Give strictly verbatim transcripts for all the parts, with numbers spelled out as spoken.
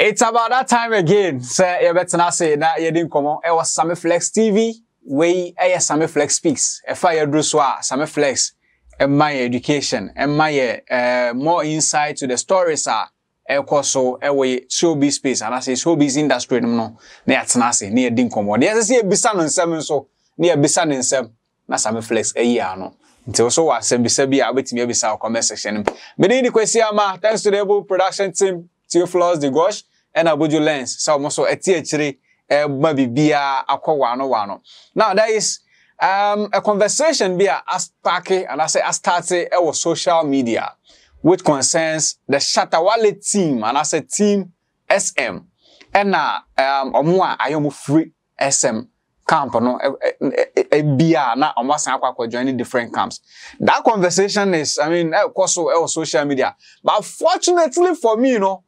It's about that time again. Say, you better not say that you didn't come on. It was Sammy Flex T V. We are Sammy Flex Speaks. If I do so, Sammy Flex, and my education, and my uh, more insight to the stories are. E koso ewe showbiz space and I say showbiz industry no na yatenase na yedin komo de yesi e bisa no nsem nso na yebisa no nsem na Sammy Flex eyi ano nti so wa asem bisa bi abetimi ebisa comment section me dey kwesi ama. Thanks to the able production team, Tio Floors the Gosh and Abuju Lens so mo so eti echire e ma bibia akwa ano wano. Now there is um a conversation bia as pake and I say as started ewo social media which concerns the Shatta Wale team, and I said team S M. And now, um, omwa ayomu free S M camp, no, a B R, na omwa sanakwa kwa joining different camps. That conversation is, I mean, of course, social media. But fortunately for me, you know,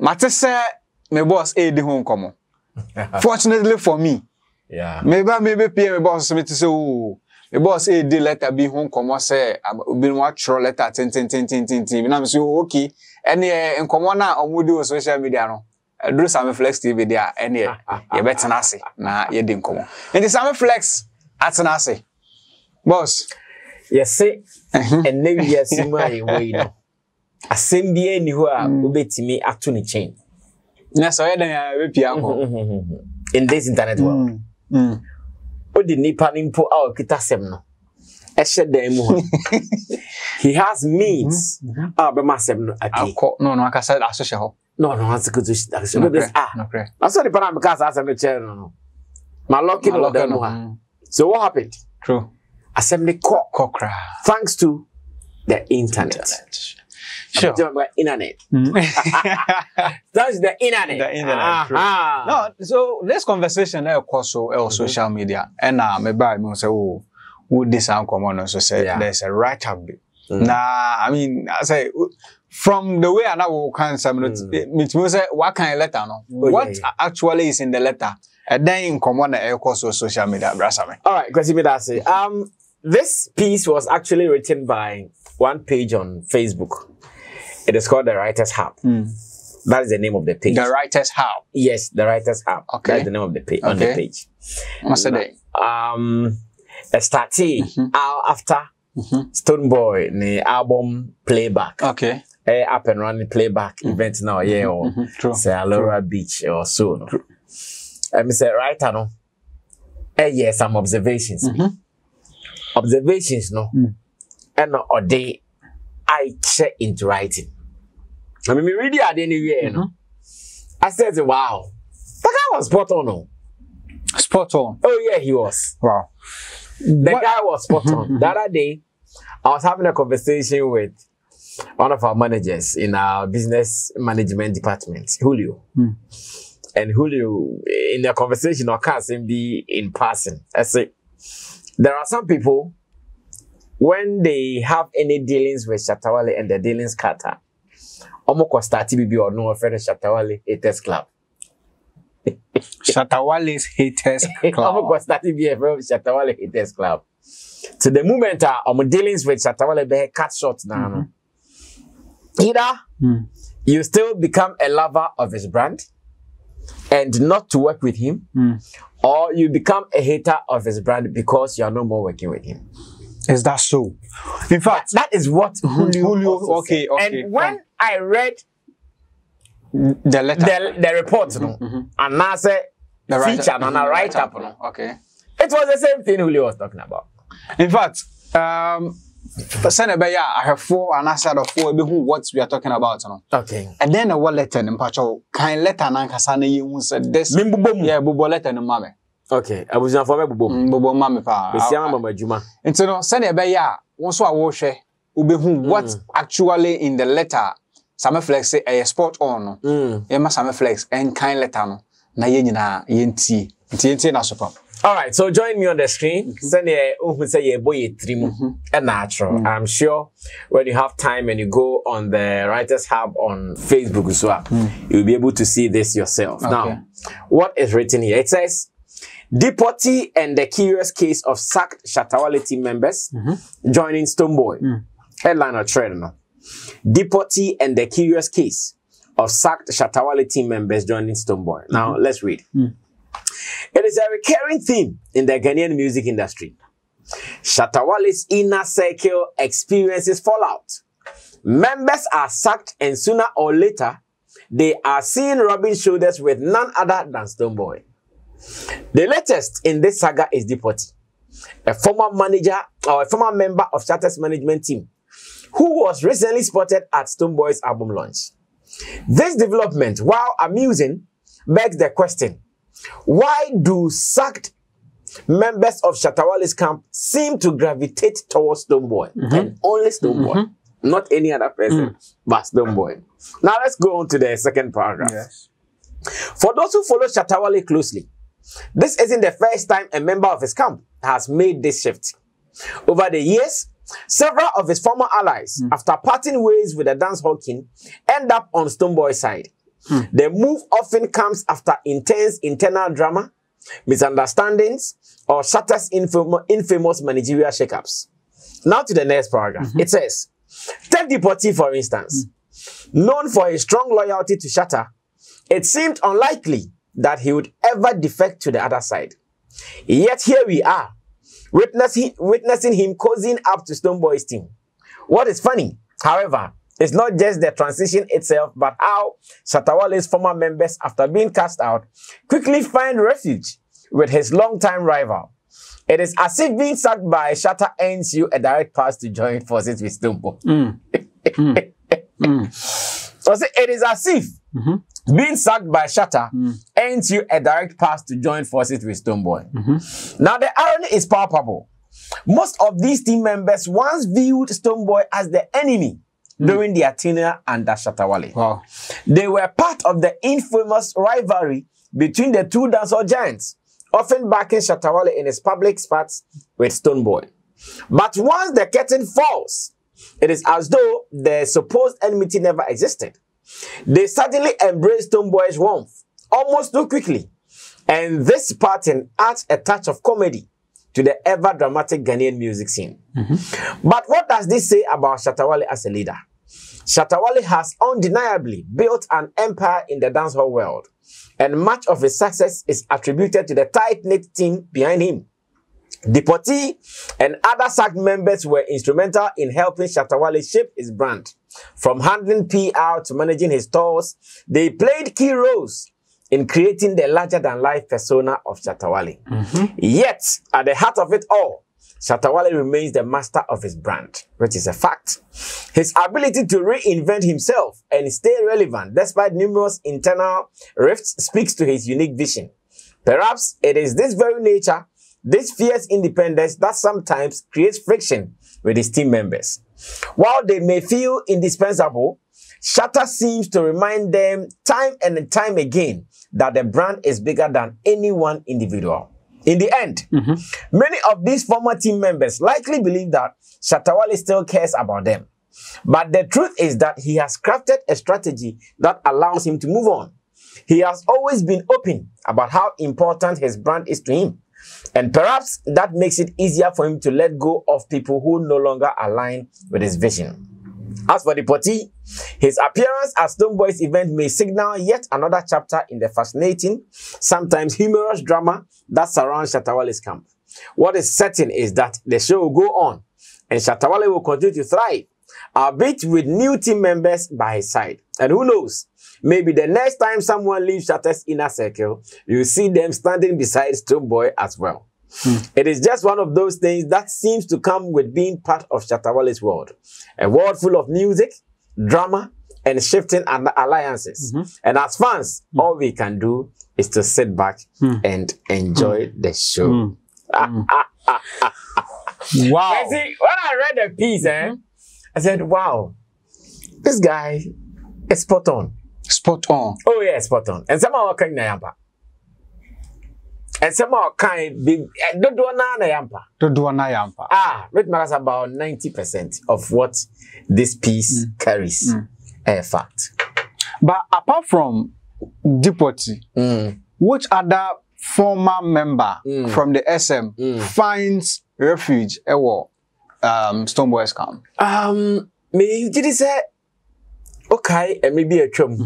matese me boss e di home komo. Fortunately for me, yeah. Maybe maybe P M me boss me to say, oh. The boss said, the letter be home, come on, say, I've been watching your letter, tin, tin, tin, tin, tin, tin. And I'm saying, okay. And yeah, and come on now, I'm going to do social media. No, I do Sammy Flex T V there. And yeah, you better not say, nah, you didn't come on. And the Sammy Flex, that's not say. Boss. Yes, say, and maybe yes, you know. I send the end who are obeying me actually change. Yes, I had a V P in this internet world. Mm. He has means. Ah, but my seven. No, no, I can say that's social. No, no, that's good. Ah, I'm sorry, but I'm because I'm a channel. My lucky no. So what happened? True. Assembly cock. Thanks to the internet. Sure. Internet. That's the internet. The internet. Uh -huh. No, so this conversation, of course, on mm -hmm. social media, and now maybe I will say, oh, would this sound common? Also say yeah. There's a right up. Mm -hmm. Nah, I mean, I say from the way I now can say, what can I letter? No, oh, what yeah, yeah. actually is in the letter, and then in common, of course, on social media. All right, because you that say, um, this piece was actually written by one page on Facebook. It is called The Writer's Hub. Mm. That is the name of the page. The Writer's Hub. Yes, The Writer's Hub. Okay. That's the name of the page. Okay. On the page. What's the name? Um, a startee mm -hmm. after mm -hmm. Stonebwoy, the album playback. Okay. Uh, up and running playback mm -hmm. event now, yeah, or mm -hmm. True. Say Alora True. Beach or so. No? True. And say writer no. Eh, yeah, some observations. Mm -hmm. Observations no. Mm. And or day I check into writing. I mean, really, I didn't hear, you know. I said, wow, that guy was spot on, no? Spot on. Oh, yeah, he was. Wow. The what? Guy was spot on. The other day, I was having a conversation with one of our managers in our business management department, Julio. Mm. And Julio, in the conversation, I can't seem to be in person. I said, there are some people, when they have any dealings with Shatta Wale and the dealings kata, Omoko starti bibi or no friend Shatta Wale haters club. Shatta Wale's haters club. Omoko starti bibi from Shatta Wale haters club. So the moment uh, I'm dealings with Shatta Wale be cut short now. Mm -hmm. Either mm. you still become a lover of his brand and not to work with him, mm. or you become a hater of his brand because you are no more working with him. Is that so? In fact, that, that is what Julio, Julio okay, okay. And when um, I read the letter, the, the report, mm -hmm, no, mm -hmm. and I said the feature, and I write up, no, okay, it was the same thing Julio was talking about. In fact, um, I have four and I said of four what we are talking about, no, okay, and then a what letter in Pacho kind letter and Kasani, you said this, yeah, Bubo letter in Mame. Okay, I was not for Bobo. Bobo Mammy Pa. And so, Sanya Baya, once I wash it, what's actually in the letter. Sammy Flex say a spot on. Emma Sammy Flex and kind letter. Nayena, Yenti, T N T Nasupa. All right, so join me on the screen. Sanya, who say a boy trim and natural. I'm sure when you have time and you go on the Writer's Hub on Facebook, so you'll be able to see this yourself. Now, what is written here? It says, Deportee and the curious case of sacked Shatta Wale team members mm -hmm. joining Stonebwoy. Mm. Headline or trend. Deportee and the curious case of sacked Shatta Wale team members joining Stonebwoy. Now, mm-hmm. let's read. Mm. It is a recurring theme in the Ghanaian music industry. Shatta Wale's inner circle experiences fallout. Members are sacked and sooner or later, they are seen rubbing shoulders with none other than Stonebwoy. The latest in this saga is Deportee, a former manager or a former member of Shatta's management team, who was recently spotted at Stonebwoy's album launch. This development, while amusing, begs the question, why do sacked members of Shatta Wale's camp seem to gravitate towards Stonebwoy mm-hmm. and only Stonebwoy, mm-hmm. not any other person, mm. but Stonebwoy? Now let's go on to the second paragraph. Yes. For those who follow Shatta Wale closely, this isn't the first time a member of his camp has made this shift. Over the years, several of his former allies, mm. after parting ways with the dancehall king, end up on Stonebwoy's side. Mm. The move often comes after intense internal drama, misunderstandings, or Shatta's infam infamous managerial shakeups. Now to the next paragraph. Mm-hmm. It says, take Deportee for instance. Mm. Known for his strong loyalty to Shatta, it seemed unlikely that he would ever defect to the other side. Yet here we are, witnessing, witnessing him cozying up to Stonebwoy's team. What is funny, however, is not just the transition itself, but how Shatta Wale's former members, after being cast out, quickly find refuge with his longtime rival. It is as if being sacked by Shatta earns you a direct pass to join forces with Stonebwoy. Mm. mm. mm. So it is as if mm-hmm. being sacked by Shatta mm. earns you a direct pass to join forces with Stonebwoy. Mm-hmm. Now the irony is palpable. Most of these team members once viewed Stonebwoy as the enemy during mm. their tenure under Shatta Wale. Wow. They were part of the infamous rivalry between the two dancehall giants, often backing Shatta Wale in his public spats with Stonebwoy. But once the curtain falls, it is as though their supposed enmity never existed. They suddenly embraced Stonebwoy's warmth, almost too quickly. And this pattern adds a touch of comedy to the ever-dramatic Ghanaian music scene. Mm-hmm. But what does this say about Shatta Wale as a leader? Shatta Wale has undeniably built an empire in the dancehall world, and much of his success is attributed to the tight-knit team behind him. Deportee and other sacked members were instrumental in helping Shatta Wale shape his brand. From handling P R to managing his tours, they played key roles in creating the larger-than-life persona of Shatta Wale. Mm-hmm. Yet, at the heart of it all, Shatta Wale remains the master of his brand, which is a fact. His ability to reinvent himself and stay relevant despite numerous internal rifts speaks to his unique vision. Perhaps it is this very nature, this fierce independence, that sometimes creates friction with his team members. While they may feel indispensable, Shatta seems to remind them time and time again that the brand is bigger than any one individual. In the end, mm-hmm. many of these former team members likely believe that Shatta Wale still cares about them. But the truth is that he has crafted a strategy that allows him to move on. He has always been open about how important his brand is to him. And perhaps that makes it easier for him to let go of people who no longer align with his vision. As for Deportee, his appearance at Stonebwoy's event may signal yet another chapter in the fascinating, sometimes humorous drama that surrounds Shatta Wale's camp. What is certain is that the show will go on, and Shatta Wale will continue to thrive, albeit with new team members by his side. And who knows, maybe the next time someone leaves Shatta's inner circle, you'll see them standing beside Stonebwoy as well. Hmm. It is just one of those things that seems to come with being part of Shatta Wale's world. A world full of music, drama, and shifting alliances. Mm-hmm. And as fans, mm-hmm. all we can do is to sit back mm-hmm. and enjoy mm-hmm. the show. Mm-hmm. Wow. You see, when I read the piece, eh, I said, wow, this guy is spot on. Spot on. Oh, yeah, spot on. And somehow I can't And some more kind big do do na yampa. Do do na yampa. Ah, which makes about ninety percent of what this piece mm. carries. Mm. A fact. But apart from Deportee, mm. which other former member mm. from the S M mm. finds refuge at um Stonebwoy's camp? Um, me did he say Okay, and maybe a chum.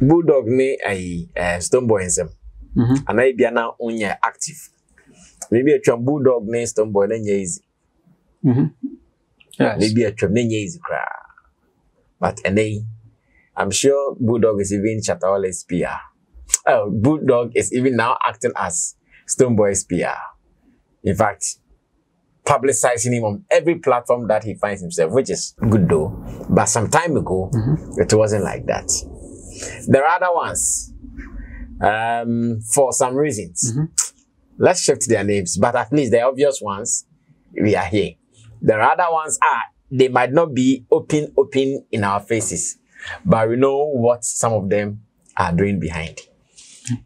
Bulldog ne a Stonebwoy in them. And I be now on your active. Maybe a chum Bulldog ne Stonebwoy ne easy. Maybe a chum ne easy cry. But any, I'm sure Bulldog is even Shatta Wale's P R. Oh, Bulldog is even now acting as Stonebwoy's P R. In fact, publicizing him on every platform that he finds himself, which is good though. But some time ago, mm-hmm. it wasn't like that. There are other ones, um, for some reasons. Mm-hmm. Let's shift their names, but at least the obvious ones, we are here. There are other ones, ah, they might not be open, open in our faces, but we know what some of them are doing behind.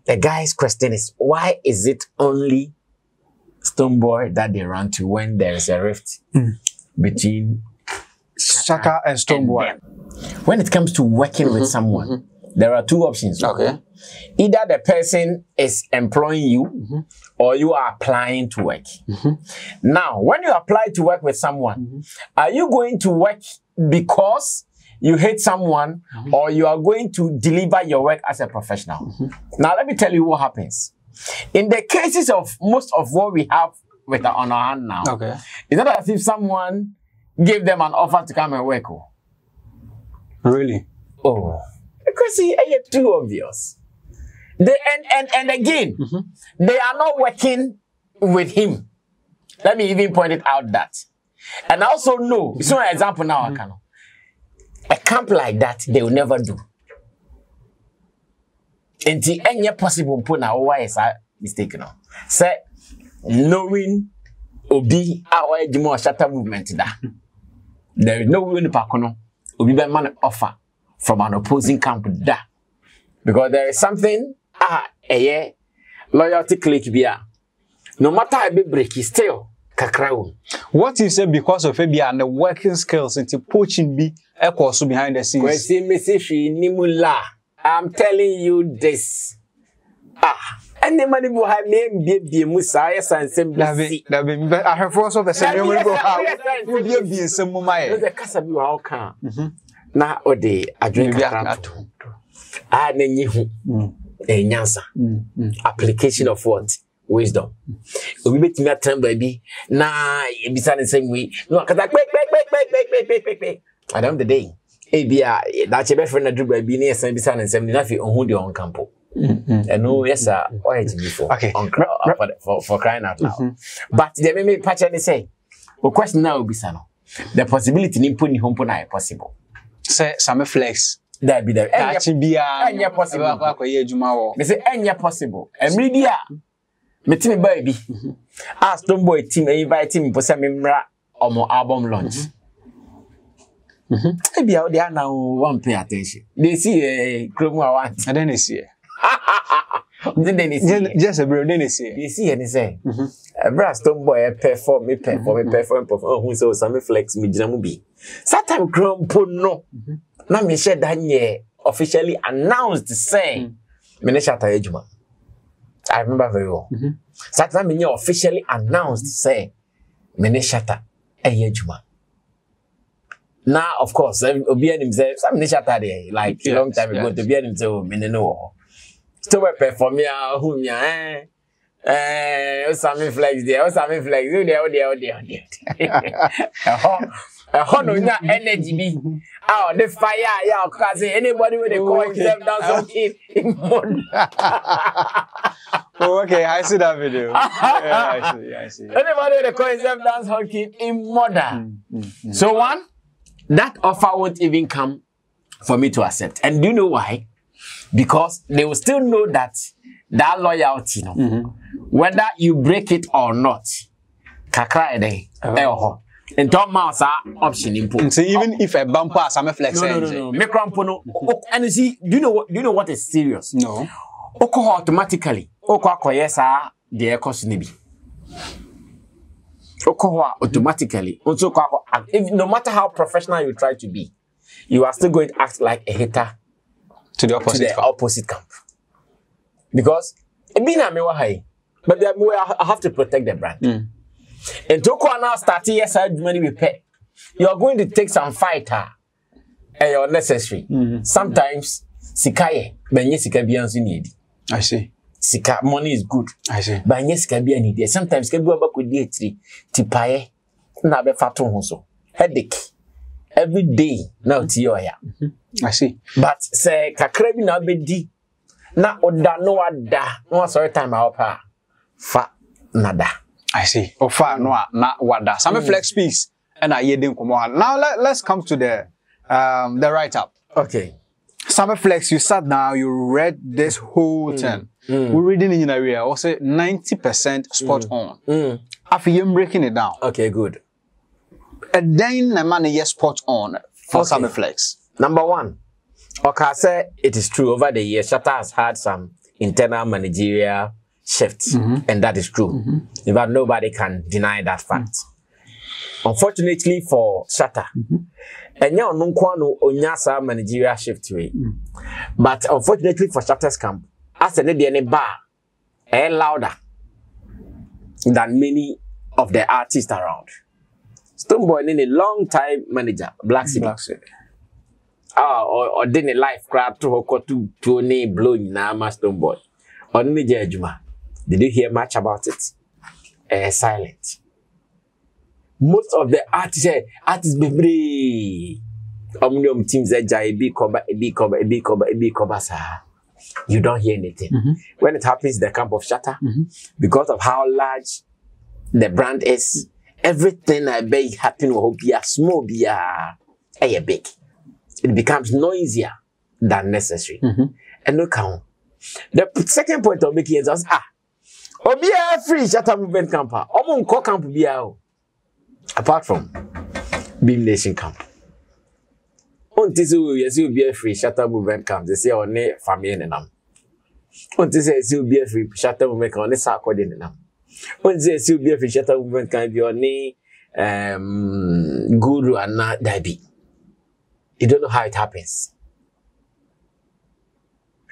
The guy's question is, why is it only Stonebwoy that they run to when there is a rift mm. between Shatta and Stonebwoy? When it comes to working mm-hmm, with someone, mm-hmm. there are two options. Okay. Right? Either the person is employing you mm-hmm. or you are applying to work. Mm-hmm. Now, when you apply to work with someone, mm-hmm. are you going to work because you hate someone mm-hmm. or you are going to deliver your work as a professional? Mm-hmm. Now, let me tell you what happens. In the cases of most of what we have with our, on our hand now, okay. it's not as if someone gave them an offer to come and work. Oh. Really? Oh. Because it's too obvious. They, and, and, and again, mm-hmm. they are not working with him. Let me even point it out that. And I also know, it's not an example now, mm-hmm. I cannot. A camp like that, they will never do. And the any possible point now, why is I mistaken? Say, knowing Obi, our Jimo Shatta movement, there is no way in the Pacono, Obi be man offer from an opposing camp, da. Because there is something, ah, a loyalty click via. No matter how big break, he still kakraun. What you say because of Abia and the working skills into poaching be echoes behind the scenes? I'm telling you this. Ah, and the money will have named B B Musa and Simba. I have force of a Samuel go out. Would you be some of my Casabu? How come? Now, or they are doing that. I need a Yansa application of what? Wisdom. We meet me at time, baby. Nah, it be the same way. No, because I wait, wait, wait, wait, wait, wait, wait, wait, wait. At the end of the day. Abia, that's your best friend that drew by being a semi and seventy nothing on who on campo. And no, yes, sir, or before. Okay, for crying out loud. But they may make patch and say, the question now will be Sano. The possibility in putting home is possible. Say, Sammy Flex. That be the any possible. They say, any possible. And media, my team baby. Ask Stonebwoy team, invite him for some or more album launch. Maybe out there now won't pay attention. They see a chrome want. And then they see it. Then they see just a bro, then they see it. They see and they say, a brass Stonebwoy perform, me perform, me perform, perform, who so Sammy Flex me jamubi. Sometimes chrome put no. Now me share that ye officially announced saying, Menesha Tajuma. I remember very well. Sometimes me officially announced saying, Meneshata Tajuma. Now, of course, Obi and himself, some Nishatade, like a long time ago, to be himself, Mineno. Still, we perform, yeah, whom ya, eh? Eh, Sammy Flex there, Sammy Flex, you there, there, there, there. A honor, not energy. Oh, the fire, yeah, because anybody with a coin, them down some kid in Mond. Oh, okay, I see that video. Yeah, I see, I see. Anybody with a coin, them down some kid in Mond. So, one. That offer won't even come for me to accept. And do you know why? Because they will still know that that loyalty, you know, mm-hmm. whether you break it or not, kakra ede eho. And don't mouse are option important. So even if a bumper has some flex, no, no, no, no, no. And you see, do you know what? Do you know what is serious? No. Oko automatically. Oko akoyesa the echo sinibi. Automatically, if, no matter how professional you try to be, you are still going to act like a hater to the opposite, to the camp. opposite camp. Because but I have to protect the brand. Mm. And to now start yes, I money we pay. You are going to take some fighter. eh, unnecessary. Mm. Sometimes, sikaye, benye sikabianzu nidi. I see. Sika, money is good. I see. Benye sikabianzu nidi. Sometimes, sikabianzu bako dietri, tipaye, nabe fatu honso. Headache. Every day, now tiyo ya. I see. But, se, kakrebi na be di, na oda, no ada, no sorry time aopa, fa, nada. I see. Ofa, no, na wada. Sammy Flex speaks. And I hear them come on. Now let, let's come to the um the write-up. Okay. Sammy Flex, you sat down, you read this whole mm. thing. Mm. We're reading in a way. I will say ninety percent spot mm. on. Mm. After you breaking it down. Okay, good. And then the man is spot on for okay. Sammy Flex. Number one. Okay, I say it is true. Over the years, Shatta has had some internal managerial shifts. Mm -hmm. And that is true. Mm -hmm. In fact, nobody can deny that fact. Mm. Unfortunately for Shatta, enya onunkwa no onya sa managerial shift way. But unfortunately for Shatta's camp, as a lady any bar, eh louder than many of the artists around. Stonebwoy in a long time manager, Black City. Black City. Ah, or or then a life crab to hoko to to ne blow na ma Stonebwoy. Or manager Juma. Did you hear much about it? Eh, silent. Most of the artists, artists be omnium teams that jai be cover, be cover, be cover, be cover, sir. You don't hear anything. Mm-hmm. When it happens, the camp of Shatta, mm-hmm. because of how large the brand is, everything I beg happen will be a small, be a big. It becomes noisier than necessary. Mm-hmm. And look how the second point of making is just ah, Obia free Shatta movement camper. Omun ko camp be out. Apart from Beam Nation camp, until so yes you be free Shatta movement camp. They say on the family and them. Until so yes you be free Shatta movement camp on the circle and them. Until so yes you be free Shatta movement camp be on the um guru and not Dabi. You don't know how it happens.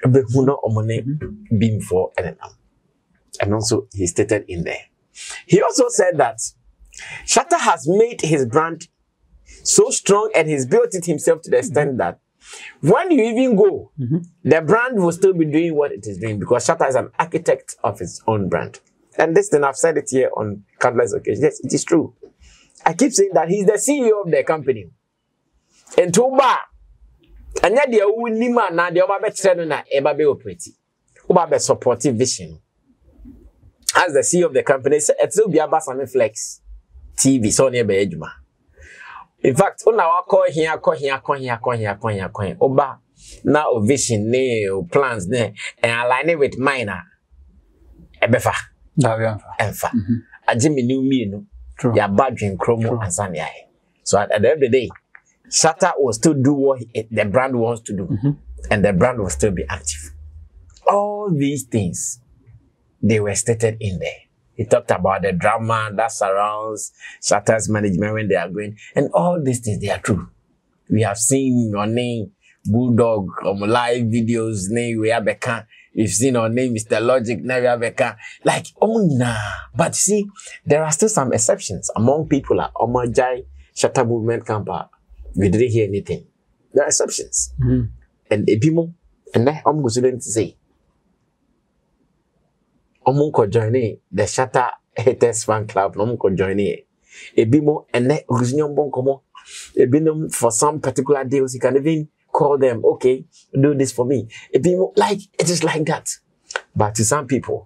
But we know Omone Beam for and them, and also he stated in there. He also said that Shatta has made his brand so strong and he's built it himself to the extent that when you even go, mm-hmm. the brand will still be doing what it is doing because Shatta is an architect of his own brand. And this thing, I've said it here on countless occasions. Yes, it is true. I keep saying that he's the C E O of the company. And to bar, and yet the old Nima now the Obabe Trenuna Ebabe Operati. Obabe supportive vision. As the C E O of the company, it's still be about Sammy Flex T V, so near Bejuma. In fact, on our call here, call here, call here, call here, call here, call here. Oba, now vision, ne, plans, ne, and align it with minor. Ebefa. Davianfa. Enfa. A Jimmy knew me, no. Your bad dream, Chromo, and Sanya. So at, at the end of the day, Shatta will still do what he, the brand wants to do, mm -hmm. and the brand will still be active. All these things, they were stated in there. He talked about the drama that surrounds Shatta's management when they are going. And all these things, they are true. We have seen your name, Bulldog, on live videos, name, we have a can. We've seen your name, Mister Logic, now we have a can. Like, oh, nah. But see, there are still some exceptions among people like Omajai, Shatta movement camper. We didn't hear anything. There are exceptions. Mm-hmm. And the people, and then I'm going to say, Omunko join the Shatta haters fan club. Omunko join it. Ebimo and the original bonkomo. Ebino for some particular deals. You can even call them. Okay, do this for me. Ebimo like it is like that. But to some people,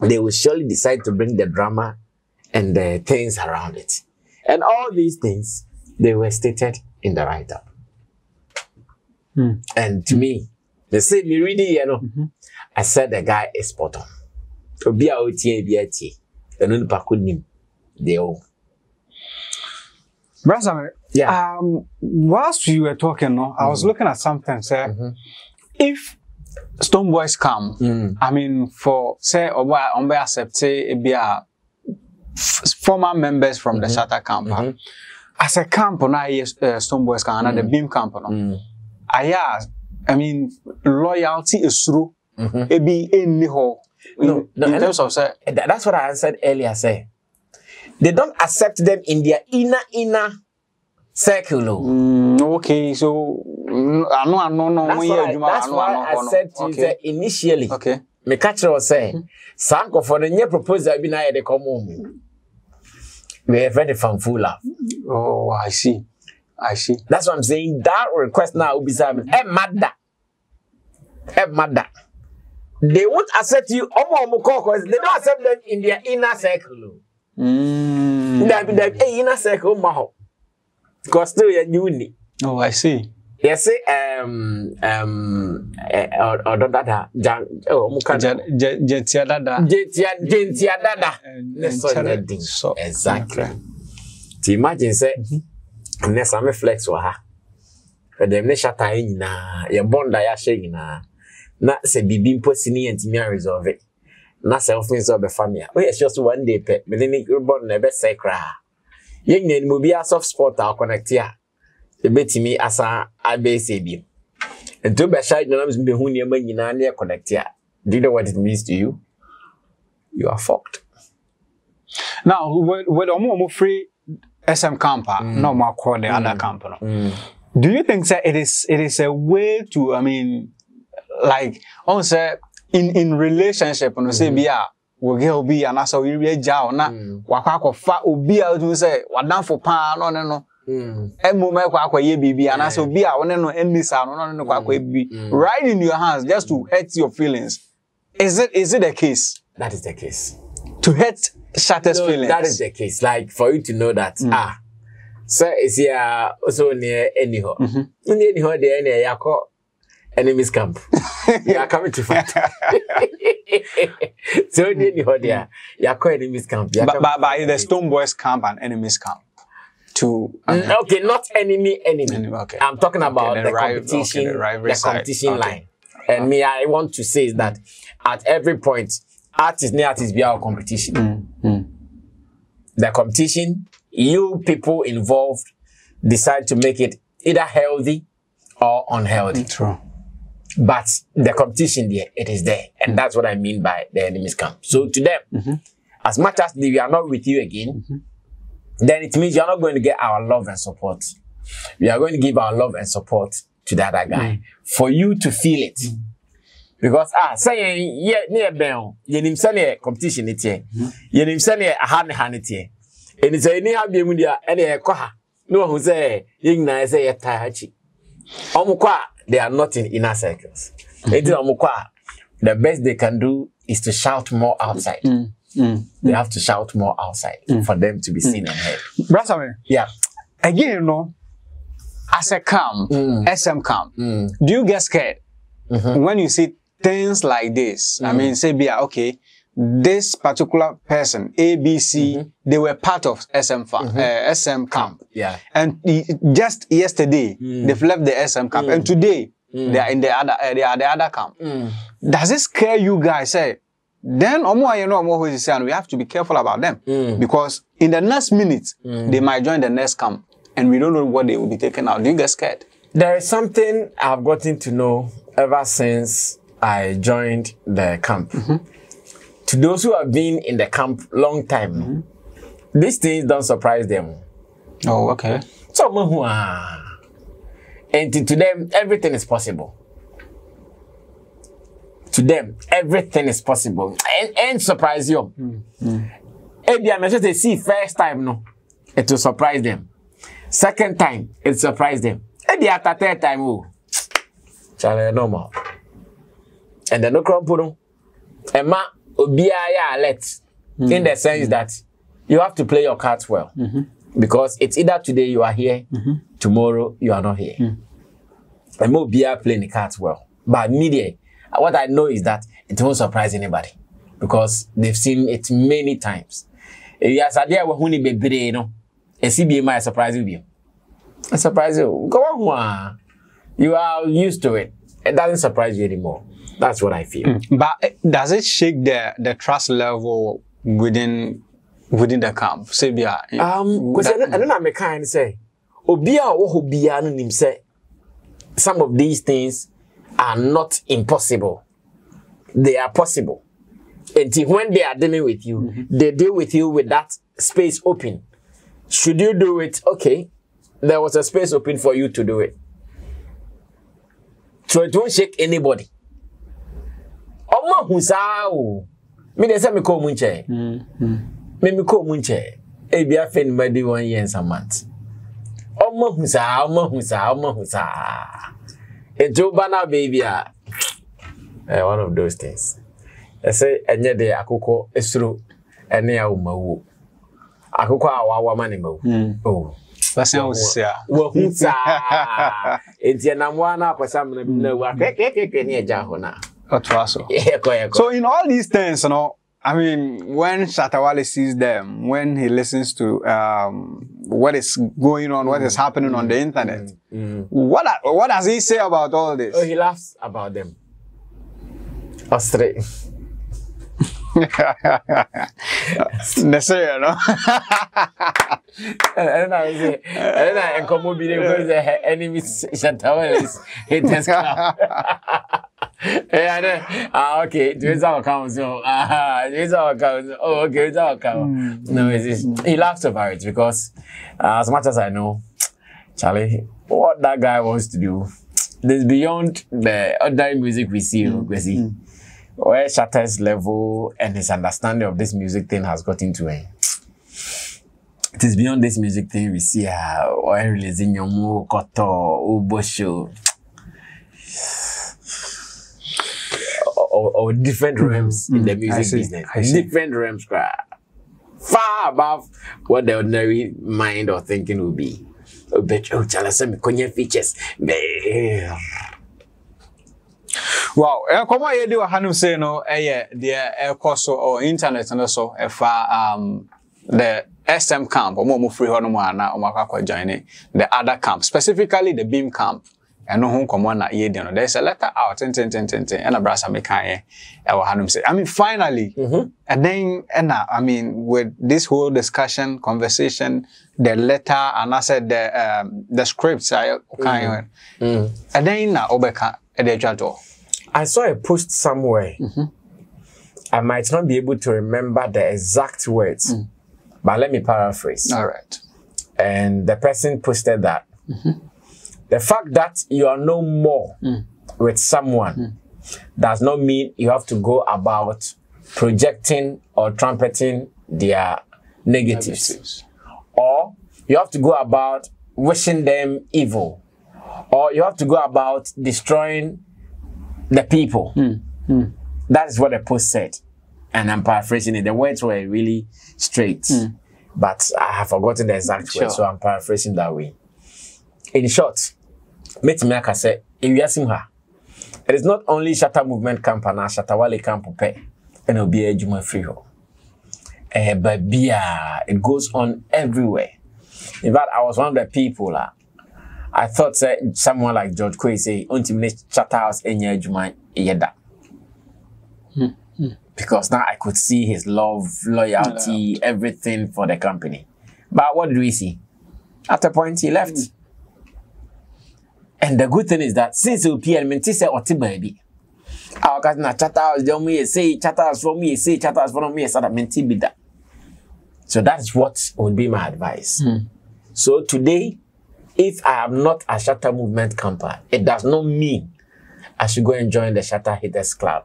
they will surely decide to bring the drama and the things around it. And all these things they were stated in the write-up. Hmm. And to me, they say me reading. You know, mm-hmm. I said the guy is spot on. Obi a otie bi atie eno nipa konim de o brother. Yeah. Um whilst you were talking, no, I was mm. looking at something, say mm -hmm. if Stonebwoy's come, mm. I mean for say obo obo accept e bia former members from mm -hmm. the Shatta camp, mm -hmm. as a camp na uh, Stonebwoy's camp, mm. and the Beam camp no mm. aya I mean loyalty is true, mm -hmm. e bi enni ho. No, no, in terms of say, that's what I answered earlier. Say they don't accept them in their inner inner Circular. Mm, okay, so I know, I know, no. That's why, I, that's why I, I said to you okay. that initially, okay. me catcher was saying, "Sanko for the new proposal, be now they come home. We have very fanful laugh." Oh, I see, I see. That's what I'm saying. That request now will be saying, "Hey, mother, hey, mother." They won't accept you. They don't accept them in their inner circle. Mm. They be the inner circle, maho. Because still you're uni. Oh, I see. They say um um or or dada jan oh muka jan jentia dada jentia jentia dada. So exactly. To imagine say, ne Sammy Flex waha. For them ne Shatta na ye bond ya shey na. Na se bibi mpo sini yentimi resolve it. Na se ofin so be family. Oh yes, just one day pe. Me ni bond na be say kra. Yeng ne mobi a soft spot a connect here. The betimi asa abese bi. And to be shy no me hu ne ma nyina na connect here. Do you know what it means to you? You are fucked. Now, when omo omo free S M camper, mm. no ma call the mm. other camper. Mm. Do you think that it is it is a way to I mean like on say in in relationship no say be a we girl be and so we be jaw na wakwa fa obi a do say wadanfo pa no ne no emu me kwakwa ye bibi and so be a one no emisa no no kwakwa bi right in your hands just to hurt your feelings. Is it is it the case? That is the case. To hurt Shatta's no, feelings. That is the case. Like for you to know that mm. ah so is here also near anyhow. Mm -hmm. In anyhow there any yakọ enemies camp. You are coming to fight. So you are there. You are called enemies camp. But but, but the Stonebwoy's camp and enemies camp. To um, mm, okay, not enemy enemy. enemy okay. I'm talking about okay, the, the, competition, okay, the, the competition okay. line. And okay. me, I want to say is that at every point, artist near artist be our competition. Mm. Mm. The competition, you people involved decide to make it either healthy or unhealthy. True. But the competition there, it is there. And that's what I mean by the enemies camp. So to them, mm-hmm. as much as they are not with you again, mm-hmm. then it means you're not going to get our love and support. We are going to give our love and support to the other guy mm-hmm. for you to feel it. Mm-hmm. Because, ah, say, yeah, near Bell, you need some competition it here. You need some a hand hand it here. And it's a near Bimundia and a coha. No, who say, you know, I say a tahachi. Omukwa. They are not in inner circles. Mm-hmm. The best they can do is to shout more outside. Mm-hmm. They have to shout more outside mm-hmm. for them to be seen mm-hmm. and heard. Brother, yeah. Again, you know, as a camp, mm-hmm. S M camp, mm-hmm. do you get scared mm-hmm. when you see things like this? Mm-hmm. I mean, say, be okay, this particular person, A, B, C, mm-hmm. they were part of S M mm-hmm. uh, S M camp. Yeah. And just yesterday, mm. they've left the S M camp. Mm. And today, mm. they are in the other, uh, they are the other camp. Mm. Does it scare you guys? Say, then, Omo, you know, Omo is saying, we have to be careful about them. Mm. Because in the next minute, mm. they might join the next camp. And we don't know what they will be taken out. Do you get scared? There is something I've gotten to know ever since I joined the camp. Mm-hmm. To those who have been in the camp long time, mm-hmm. these things don't surprise them. Oh, okay. So, and to, to them, everything is possible. To them, everything is possible. And, and surprise you. Mm-hmm. If they measure they see first time, no, it will surprise them. Second time, it will surprise them. If they after third time, oh, challenge normal. And then no crowd put on. Emma. Obiaya alert mm. in the sense mm. that you have to play your cards well mm-hmm. because it's either today you are here, mm-hmm. tomorrow you are not here. Mm. And Obiaya playing the cards well, but media, what I know is that it won't surprise anybody because they've seen it many times. Yes, I did. We only be brave, you know. A C B might surprise you. Surprise you. Go on, you are used to it. It doesn't surprise you anymore. That's what I feel. Mm. But does it shake the the trust level within within the camp? Say be um because I don't know me kind say obia wo obia no nim say some of these things are not impossible. They are possible. And when they are dealing with you, mm-hmm. they deal with you with that space open. Should you do it? Okay. there was a space open for you to do it. So it won't shake anybody. Omo me dey say me call munche. Me me call munche. E bia fe ni made one year and a month. Omo husa, omo husa, omo husa. E joba na baby ah. Eh one of those things. I say enye dey akoko esuro ene ya umawo. Akoko awawa mani mawo. Oh. That's how it's here. Wohusa. E ti na mo na akwasa me na bi na wa. Kekekeke ni eja ho na. So in all these things, you know, I mean, when Shatta Wale sees them, when he listens to um, what is going on, what is happening mm-hmm. on the internet, mm-hmm. what what does he say about all this? Oh, he laughs about them. Astray. They say, you know. And then I say, and then I incommodate because the enemy Shatta Wale is haters club. Yeah, ah, okay. This our council. Ah, this our council. Oh, okay, this our council. No, it's, it's, he laughs about it because, uh, as much as I know, Charlie, what that guy wants to do, is beyond the ordinary music we see. Mm. We see mm. where Shatta's level and his understanding of this music thing has got into it. It is beyond this music thing we see. Ah, or releasing your mo koto ubosho. Or, or different realms mm, in the music see, business. Different realms, far above what the ordinary mind or thinking would be. Oh, but oh, chalasami konya features. Wow, come on, you do a hanum say no, eh, the course or internet and also a far um the S M camp or more free honomoana or Makako joining the other camp, specifically the Beam camp. And no home common at Yedeno. There's a letter out, ten ten ten ten ten, and a brass and mecane. I mean, finally, mm-hmm. and then, and I mean, with this whole discussion, conversation, the letter, and I said the um, the scripts, I can't even. And then, Obeka, at the Jado. I saw a post somewhere. Mm-hmm. I might not be able to remember the exact words, mm. but let me paraphrase. All right. And the person posted that. Mm-hmm. The fact that you are no more mm. with someone mm. does not mean you have to go about projecting or trumpeting their negatives. negatives. Or you have to go about wishing them evil. Or you have to go about destroying the people. Mm. Mm. That is what the post said. And I'm paraphrasing it. The words were really straight. Mm. But I have forgotten the exact sure. words, so I'm paraphrasing that way. In short, Mate Miaka said, it is not only Shatta Movement Camp and Shatta Wale Camp, and Obi Ejuma Freeho. But it goes on everywhere. In fact, I was one of the people, uh, I thought uh, someone like George Quay say, Untimate Shatta House Enya Ejuma Yeda. Because now I could see his love, loyalty, everything for the company. But what did we see? At a point, he left. Mm. And the good thing is that since you P L Mentise or Tibaby, our cousin Chatta is down me, say Chatta is for me, say Chatta is for me, so that Mentibida. So that's what would be my advice. Mm. So today, if I am not a Shatta Movement camper, it does not mean I should go and join the Shatta Haters Club.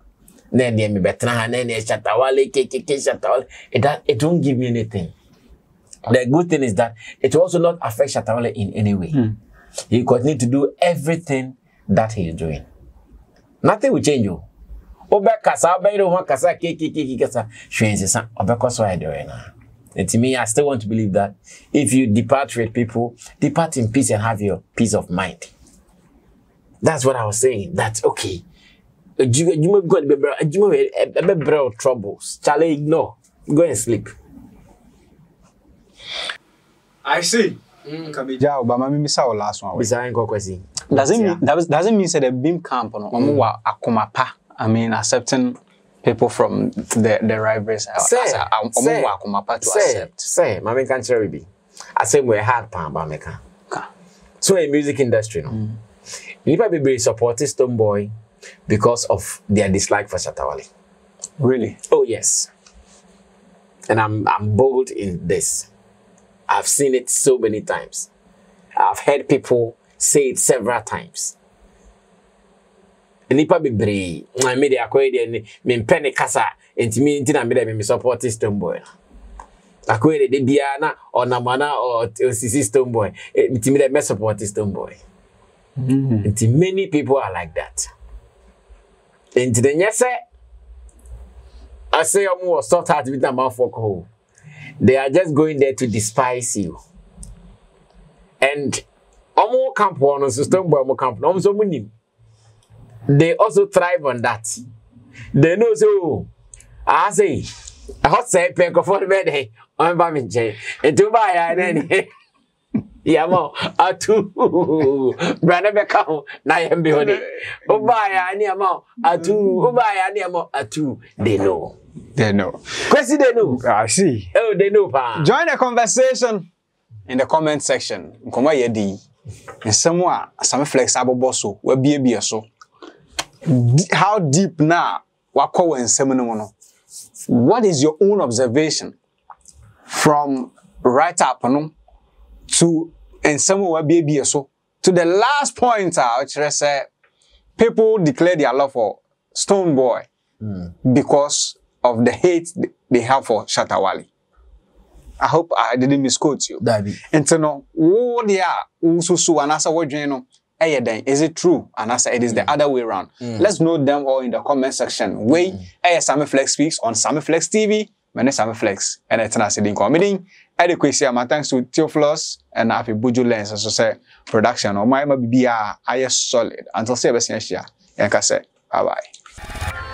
Then they may better, then they Shatta Wale, K K K Shatta Wale. It that it won't give me anything. The good thing is that it will also not affect Shatta Wale in any way. Mm. He continues to do everything that he is doing. Nothing will change you. Obe kasa, obe you don't want kasa, kiki kiki kasa. Shwenzisan, obe koso I do right now. And to me, I still want to believe that if you depart with people, depart in peace and have your peace of mind. That's what I was saying. That's okay. You you go and be brave troubles. Charlie, ignore. Go and sleep. I see. Mm. Last one. Doesn't mean that doesn't mean that the Beam camp or mm. I mean accepting people from the the rivals. Say, as a, um, say, to say, accept. Say, my main country be. I say we hard pan ba meka. So in music industry, no. Mm. People be supporting Stonebwoy because of their dislike for Shatta Wale. Really? Oh yes. And I'm I'm bold in this. I've seen it so many times. I've heard people say it several times. Nipa bebre na me de akoy de me mpene kasa ntimi ntina me de me support Stonebwoy akoy de bia na onamana o sisi Stonebwoy ntimi de me support Stonebwoy nti many people are like that nti de nyese I say you must start out with number four. They are just going there to despise you and omo camp one so Stonebwoy omo camp no so munim. They also thrive on that. They know so. I say, I hot say, Penko for the bed, I'm bumming Jay, and to buy I then. Yamo, I too, Brana Beckham, Nayam Bihoni. Obaya, any amount, I too, Obaya, any amount, I too. They know. They know. Question they know. I see. Oh, they know. Pa. Join the conversation in the comment section. Nkoma Yedi. And somewhere, some flexible bosso, will be a beer so. How deep now? What is your own observation from right up to and somewhere baby so to the last point which I say people declare their love for Stonebwoy mm. because of the hate they have for Shatta Wale. I hope I didn't misquote you. And to know what they are also so and answer what you know. Hey, then, is it true? And I said it is the mm. other way around. Mm. Let's know them all in the comment section. Way, mm. hey, Sammy Flex speaks on Sammy Flex T V. My name is Sammy Flex, and I tonight sitting comedy. Adequacy, my thanks to Theophilus and Happy Buju Lens as I say production. Or my baby, I solid until see you next year. And I say bye bye.